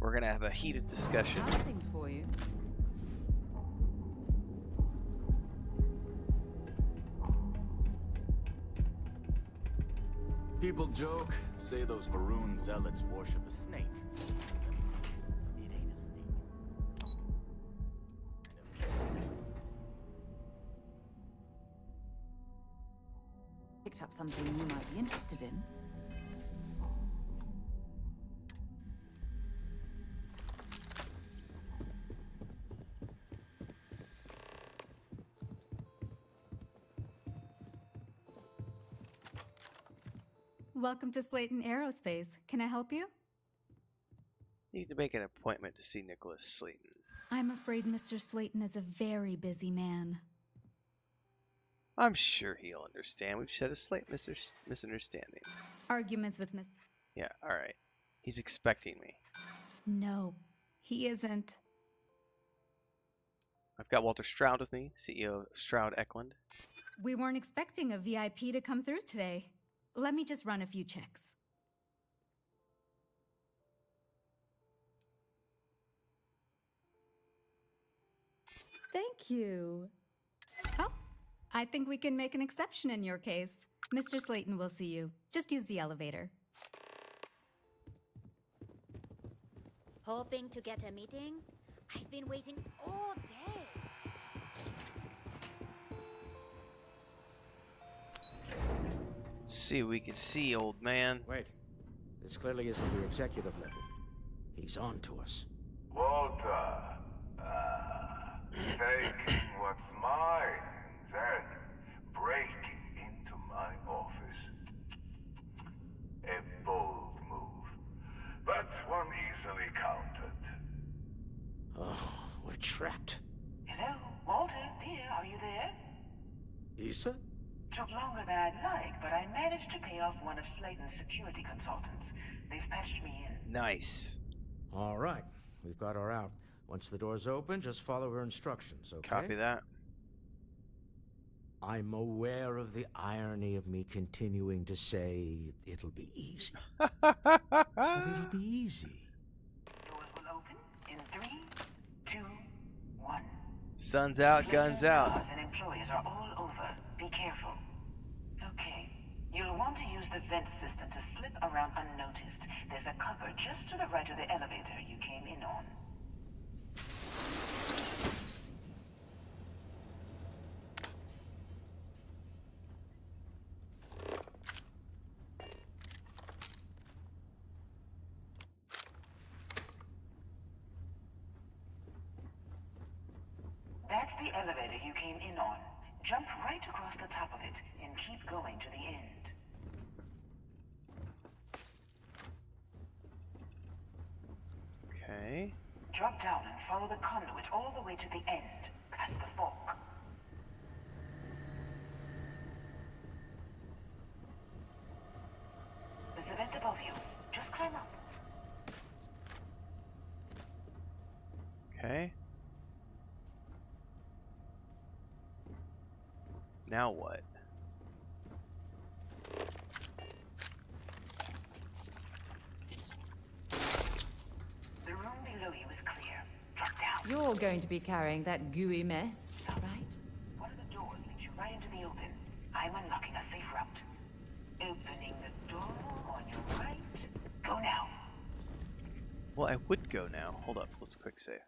We're gonna have a heated discussion. Nothing's for you. People joke, say those Varun zealots worship a snake. It ain't a snake. Picked up something you might be interested in. Welcome to Slayton Aerospace. Can I help you? Need to make an appointment to see Nicholas Slayton. I'm afraid Mr. Slayton is a very busy man. I'm sure he'll understand. We've had a slight misunderstanding. Arguments with Miss... Yeah, alright. He's expecting me. No, he isn't. I've got Walter Stroud with me, CEO of Stroud Eklund. We weren't expecting a VIP to come through today. Let me just run a few checks. Thank you. Oh, I think we can make an exception in your case. Mr. Slayton will see you. Just use the elevator. Hoping to get a meeting? I've been waiting all day. See what we can see, old man. Wait. This clearly isn't your executive level. He's on to us. Walter, taking what's mine and then breaking into my office. A bold move, but one easily countered. Oh, we're trapped. Hello, Walter, dear, are you there? Issa? Took longer than I'd like, but I managed to pay off one of Slayton's security consultants. They've patched me in. Nice. All right. We've got her out. Once the door's open, just follow her instructions, okay? Copy that. I'm aware of the irony of me continuing to say, it'll be easy. But it'll be easy. Doors will open in 3, 2, 1. Sun's out, guns out. And employees are all over. Be careful. Okay. You'll want to use the vent system to slip around unnoticed. There's a cupboard just to the right of the elevator you came in on. That's the elevator you came in on. Jump right across the top of it, and keep going to the end. Okay. Drop down and follow the conduit all the way to the end, past the fork. There's a vent above you. Just climb up. Okay. Now what? The room below you is clear. Drop down. You're going to be carrying that gooey mess, all right? One of the doors leads you right into the open. I'm unlocking a safe route. Opening the door on your right. Go now. Well, I would go now. Hold up. Let's quick save.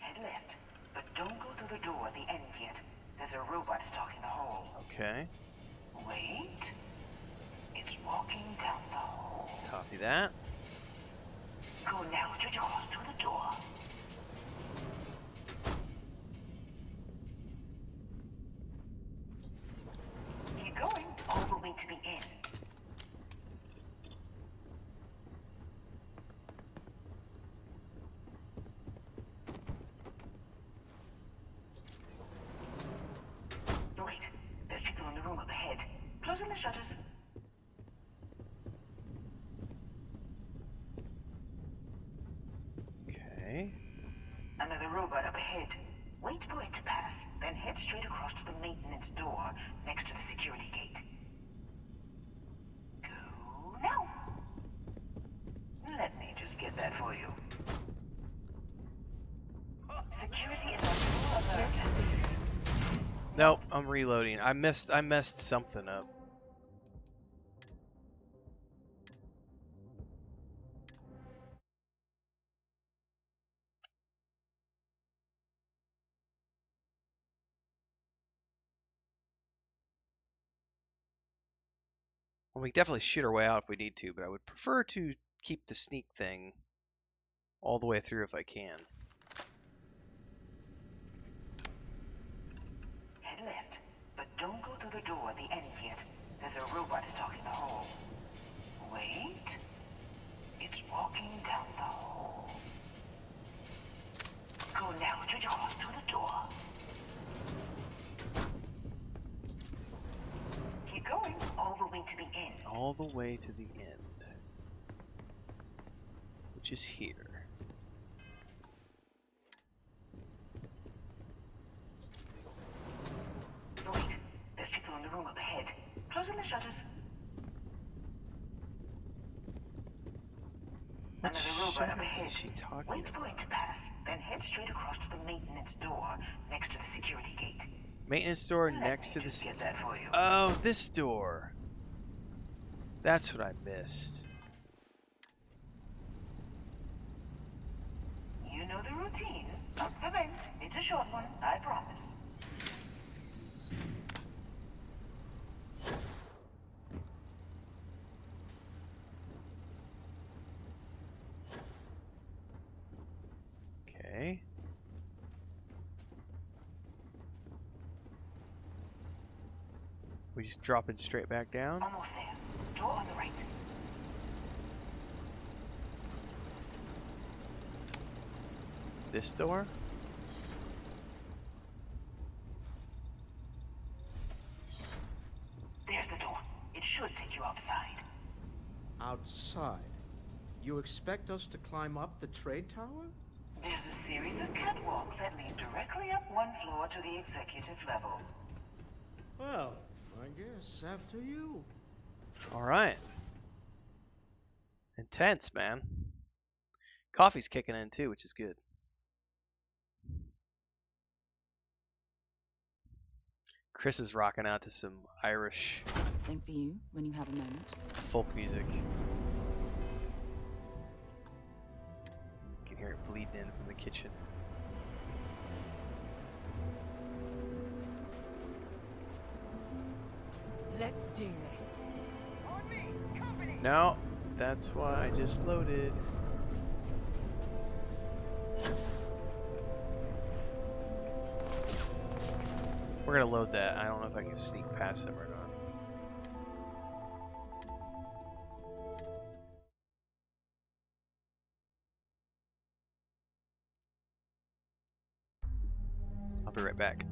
Head left. But don't go through the door at the end yet. There's a robot stalking the hall. Okay. Wait. It's walking down the hall. Copy that. Go now. Stretch your arms through the door. Keep going all the way to the end. Shutters. Okay. Another robot up ahead. Wait for it to pass, then head straight across to the maintenance door next to the security gate. Go now. Let's get that for you. Security is on alert. Nope, I'm reloading. I messed something up. Well, we definitely shoot our way out if we need to, but I would prefer to keep the sneak thing all the way through if I can. Head left, but don't go through the door at the end yet. There's a robot stalking the hall. Wait. It's walking down the hall. Go now, Andreja, through the door. Keep going all the way to the end. All the way to the end. Which is here. Wait, there's people in the room up ahead. Closing the shutters. Another robot up ahead. Wait for it to pass, then head straight across to the maintenance door next to the security gate. Maintenance door next to the security gate. Oh, this door. That's what I missed. You know the routine. Up the vent. It's a short one, I promise. Okay. We just drop it straight back down. Almost there. Door on the right. This door? There's the door. It should take you outside. Outside? You expect us to climb up the trade tower? There's a series of catwalks that lead directly up one floor to the executive level. Well, I guess after you. Alright. Intense, man. Coffee's kicking in too, which is good. Chris is rocking out to some Irish. Thing for you when you have a moment. Folk music. You can hear it bleeding in from the kitchen. Let's do this. On me, company. No, that's why I just loaded. We're gonna load that. I don't know if I can sneak past them or not. I'll be right back.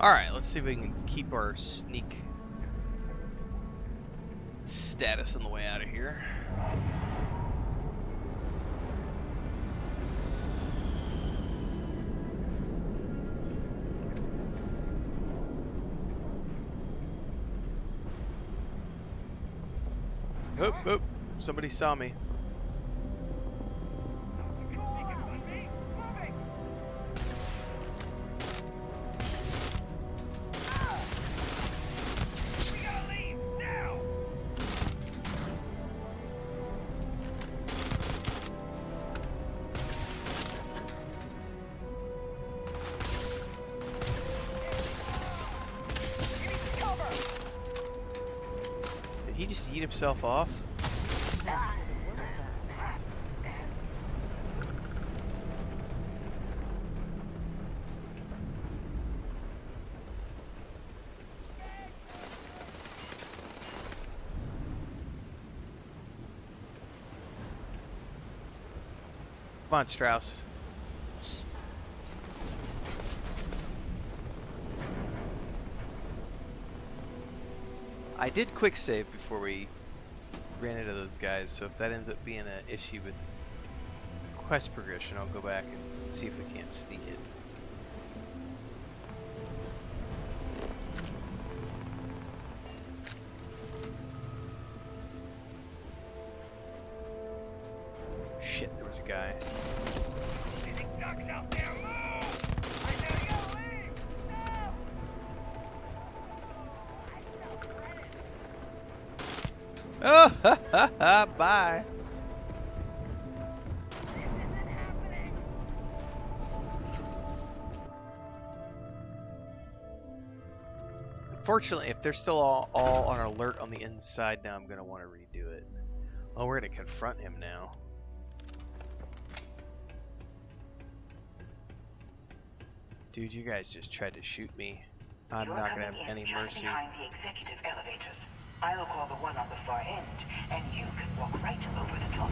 Alright, let's see if we can keep our sneak status on the way out of here. Oop, oop, somebody saw me. Himself off. Come on, Strauss. I did quick save before we ran into those guys, so if that ends up being an issue with quest progression, I'll go back and see if we can't sneak it. Shit, there was a guy. Oh, ha, ha, ha, bye. This isn't happening. Unfortunately, if they're still all on alert on the inside now, I'm going to want to redo it. Oh, we're going to confront him now. Dude, you guys just tried to shoot me. I'm not going to have any mercy. Behind the executive elevators. I'll call the one on the far end, and you can walk right over the top.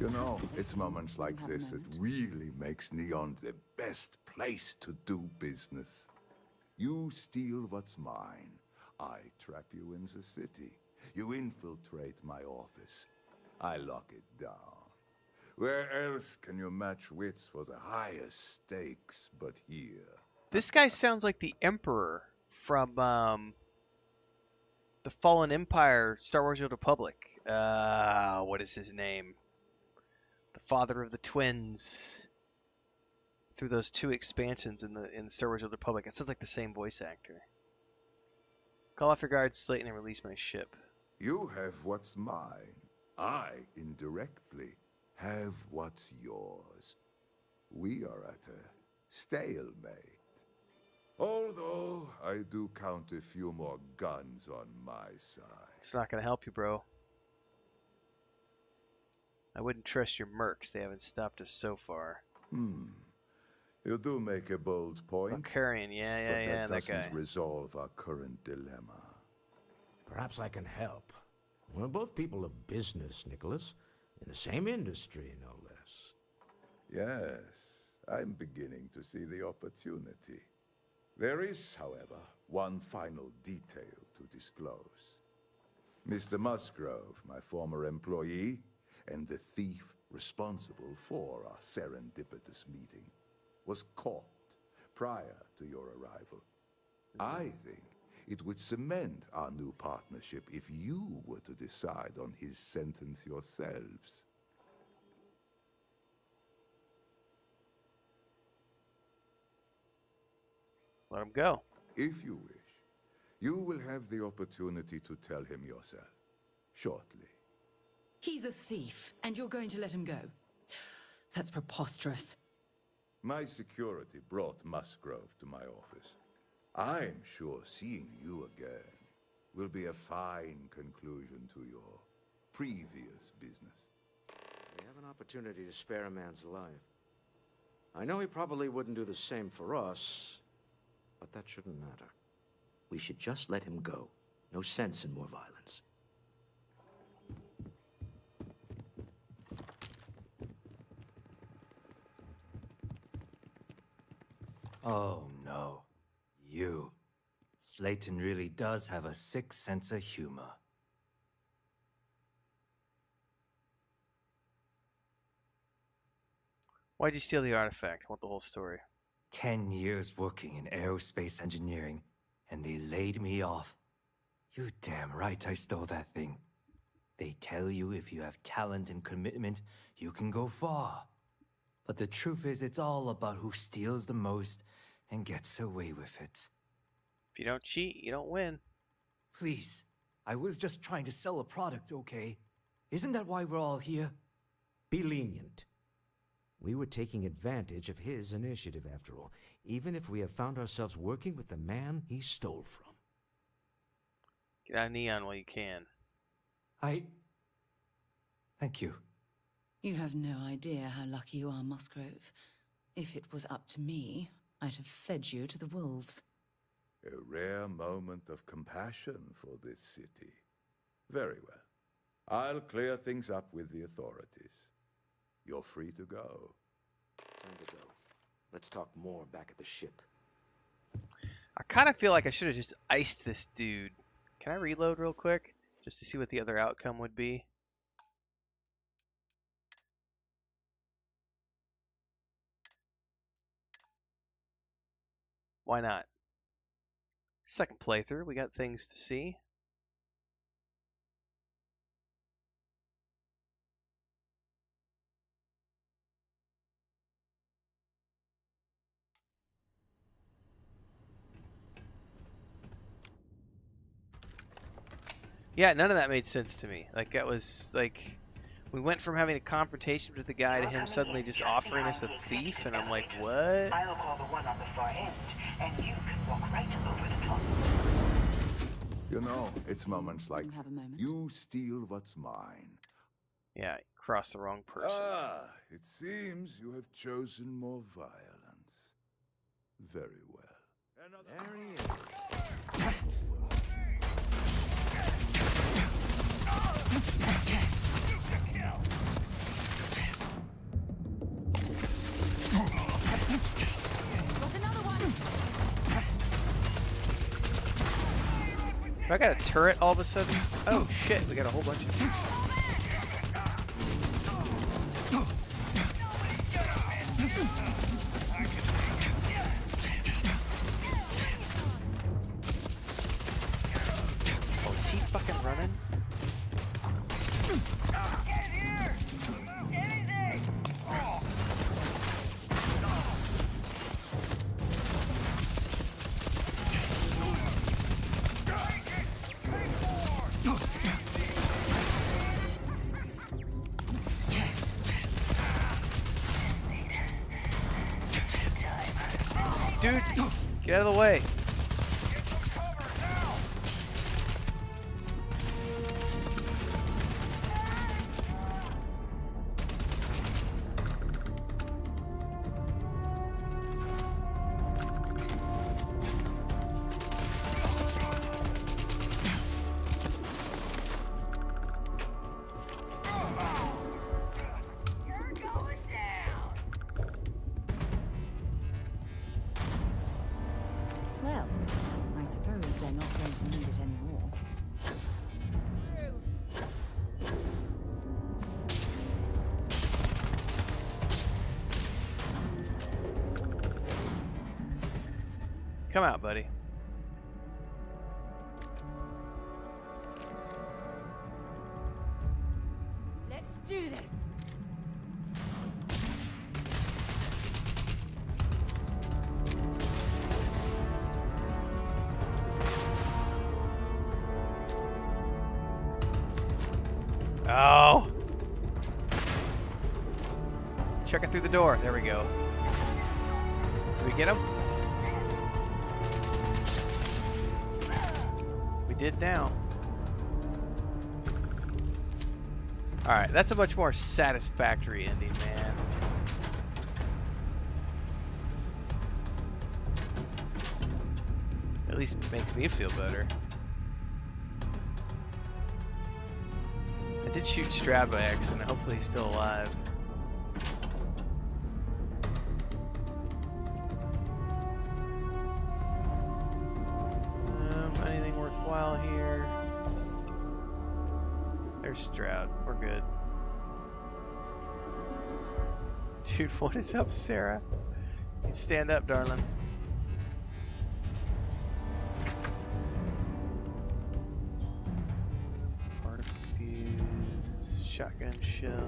You know, it's moments like this that really makes Neon the best place to do business. You steal what's mine. I trap you in the city. You infiltrate my office. I lock it down. Where else can you match wits for the highest stakes but here? This guy sounds like the Emperor from, The Fallen Empire, Star Wars: The Old Republic. What is his name? The father of the twins. Through those two expansions in Star Wars: The Old Republic, it sounds like the same voice actor. Call off your guards, Slayton, and release my ship. You have what's mine. I indirectly have what's yours. We are at a stalemate. Although, I do count a few more guns on my side. It's not gonna help you, bro. I wouldn't trust your mercs. They haven't stopped us so far. You do make a bold point. Bakarian, yeah, that guy. But that doesn't resolve our current dilemma. Perhaps I can help. We're both people of business, Nicholas. In the same industry, no less. Yes, I'm beginning to see the opportunity. There is, however, one final detail to disclose. Mr. Musgrove, my former employee, and the thief responsible for our serendipitous meeting, was caught prior to your arrival. I think it would cement our new partnership if you were to decide on his sentence yourselves. Let him go. If you wish, you will have the opportunity to tell him yourself, shortly. He's a thief, and you're going to let him go? That's preposterous. My security brought Musgrove to my office. I'm sure seeing you again will be a fine conclusion to your previous business. We have an opportunity to spare a man's life. I know he probably wouldn't do the same for us, but that shouldn't matter. We should just let him go. No sense in more violence. Oh, no. Slayton really does have a sick sense of humor. Why'd you steal the artifact? I want the whole story. 10 years working in aerospace engineering, and they laid me off. You're damn right I stole that thing. They tell you if you have talent and commitment, you can go far. But the truth is, it's all about who steals the most and gets away with it. If you don't cheat, you don't win. Please, I was just trying to sell a product, okay? Isn't that why we're all here? Be lenient. We were taking advantage of his initiative, after all, even if we have found ourselves working with the man he stole from. Get out of Neon while you can. Thank you. You have no idea how lucky you are, Musgrove. If it was up to me, I'd have fed you to the wolves. A rare moment of compassion for this city. Very well. I'll clear things up with the authorities. You're free to go. Time to go. Let's talk more back at the ship. I kind of feel like I should have just iced this dude. Can I reload real quick? Just to see what the other outcome would be. Why not? Second playthrough, we got things to see. Yeah, none of that made sense to me. Like, that was, like, we went from having a confrontation with the guy to him suddenly just offering us a thief, and I'm like, what? I'll call the one on the far end, and you can walk right over the top. You know, it's moments like, you steal what's mine. Yeah, cross the wrong person. Ah, it seems you have chosen more violence. Very well. There he is. I got a turret all of a sudden? Oh shit, we got a whole bunch of them. Oh, is he fucking running? Dude, get out of the way. Get some cover now. You're going down. Well, I suppose they're not going to need it anymore. Come out, buddy. Let's do this. Oh! Check it through the door. There we go. Did we get him? We did now. Alright, that's a much more satisfactory ending, man. At least it makes me feel better. I did shoot Stroud by accident. Hopefully he's still alive. while here. There's Stroud. We're good. Dude, what is up, Sarah? You stand up, darling. Artifuse, shotgun shells.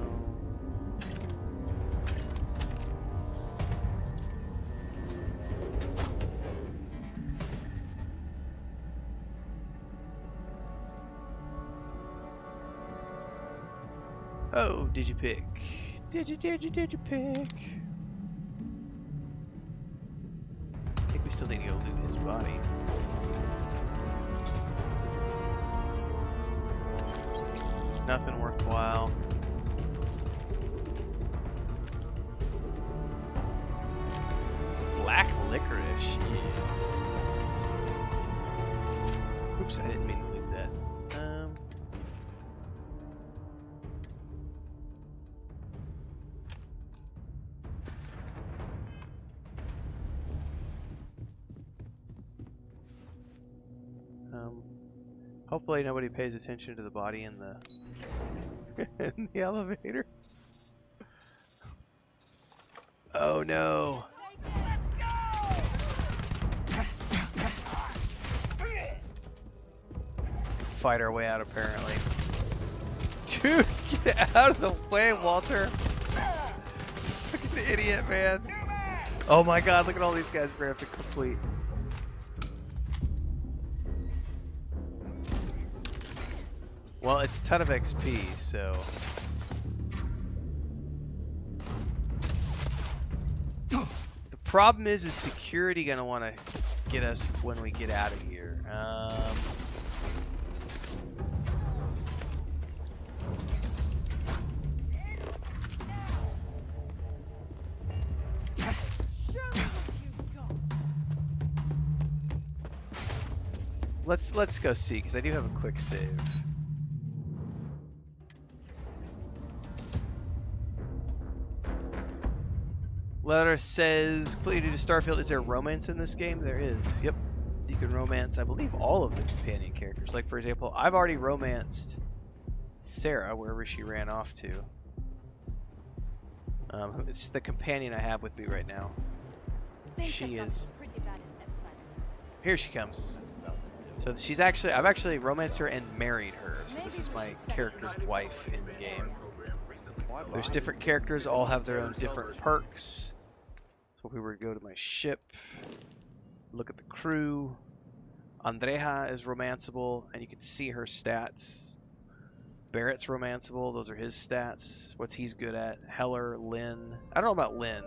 Oh, did you pick? Did you pick? I think we still need to go loot his body. There's nothing worthwhile. Black licorice. Yeah. Oops, I didn't mean to loot that. Hopefully nobody pays attention to the body in the in the elevator. Oh no! Fight our way out, apparently. Dude, get out of the way, Walter! Fucking idiot, man! Oh my God! Look at all these guys we have to complete. Well, it's a ton of XP, so... The problem is security gonna wanna get us when we get out of here? Let's go see, because I do have a quick save. Letter says, completed to Starfield. Is there romance in this game? There is. Yep. You can romance, I believe, all of the companion characters. Like, for example, I've already romanced Sarah, wherever she ran off to. It's the companion I have with me right now. She is... Here she comes. So she's actually... I've actually romanced her and married her. So this is my character's wife in the game. There's different characters, all have their own different perks. So if we were to go to my ship, look at the crew. Andreja is romanceable, and you can see her stats. Barrett's romanceable, those are his stats, what he's good at. Heller, Lynn. I don't know about Lynn.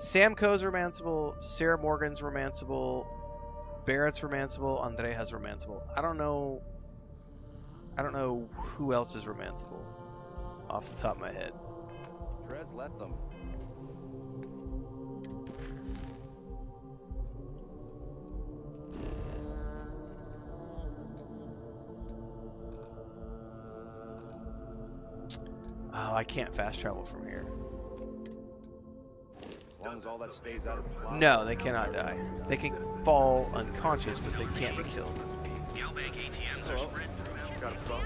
Samco's romanceable, Sarah Morgan's romanceable, Barrett's romanceable, Andreja's romanceable. I don't know who else is romanceable off the top of my head. Prez, let them. Oh, I can't fast travel from here. As long as all that stays out of the plot. No, they cannot die. They can fall unconscious, but they can't be killed. Hello. Got a phone.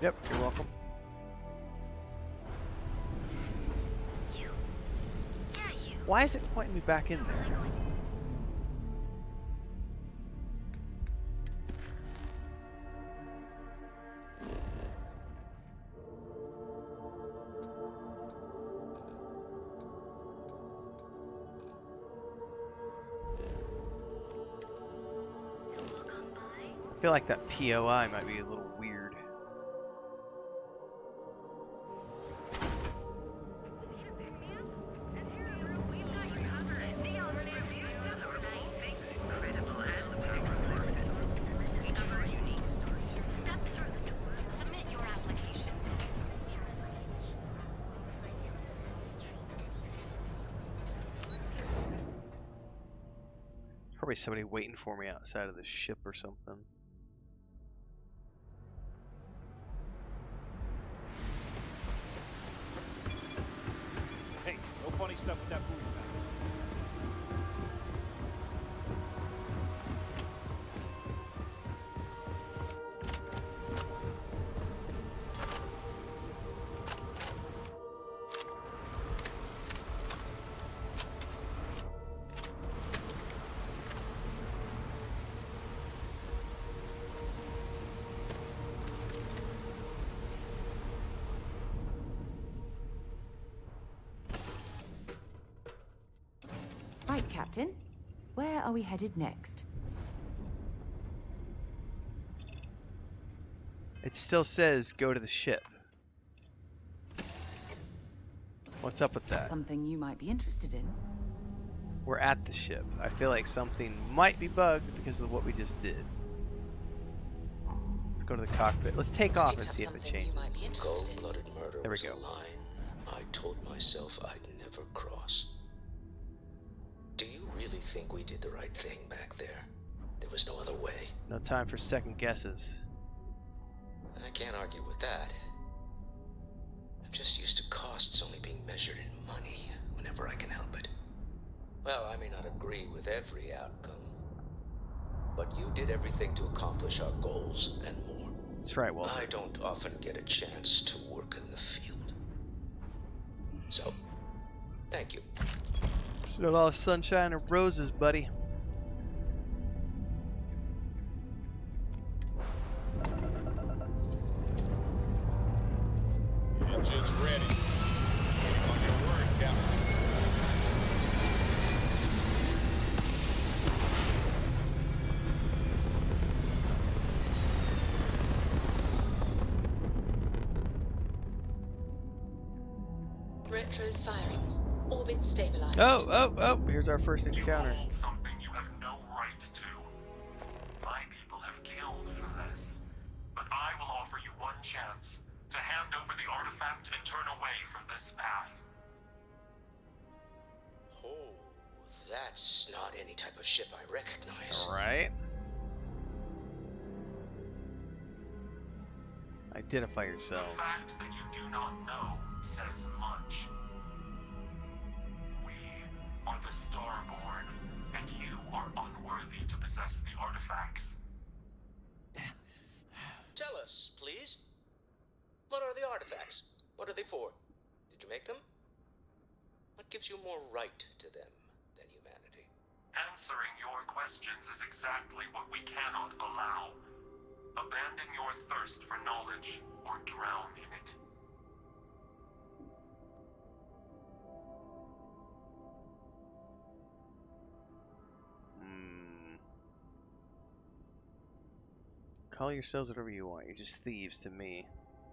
Yep, you're welcome. Why is it pointing me back in there? I feel like that POI might be a little weird. Probably somebody waiting for me outside of the ship or something. Hey, no funny stuff with that booster back. Captain, where are we headed next? It still says go to the ship. What's up with that? Something you might be interested in. We're at the ship. I feel like something might be bugged because of what we just did. Let's go to the cockpit. Let's take off and see if it changes. Cold-blooded murder was a line I told myself I'd never cross. Do you really think we did the right thing back there? There was no other way. No time for second guesses. I can't argue with that. I'm just used to costs only being measured in money whenever I can help it. Well, I may not agree with every outcome, but you did everything to accomplish our goals and more. That's right, Walter. I don't often get a chance to work in the field. So, thank you. Not all sunshine and roses, buddy. Engine's ready. On your word, Captain. Retro's firing. Orbit stabilized. Oh, here's our first encounter. You something you have no right to. My people have killed for this, but I will offer you one chance to hand over the artifact and turn away from this path. Oh, that's not any type of ship I recognize. All right. Identify yourselves. The fact that you do not know says much. Are the Starborn, and you are unworthy to possess the artifacts. Tell us, please. What are the artifacts? What are they for? Did you make them? What gives you more right to them than humanity? Answering your questions is exactly what we cannot allow. Abandon your thirst for knowledge, or drown in it. Call yourselves whatever you want, you're just thieves to me.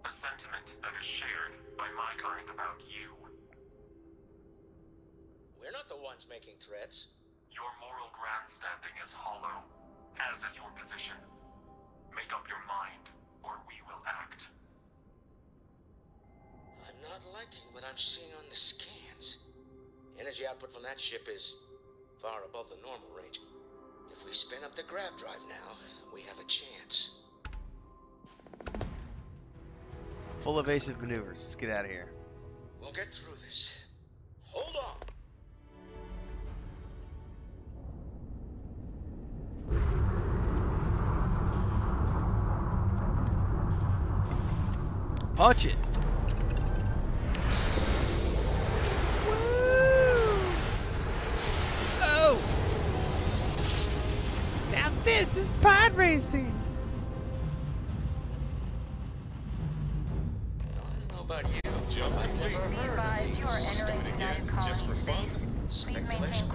A sentiment that is shared by my kind about you. We're not the ones making threats. Your moral grandstanding is hollow, as is your position. Make up your mind, or we will act. I'm not liking what I'm seeing on the scans. Energy output from that ship is far above the normal range. If we spin up the grav drive now, we have a chance. Full evasive maneuvers. Let's get out of here. We'll get through this. Hold on. Punch it. This is pod racing! I don't know about you, Joe. I've never heard of these. Just for fun? Speculation.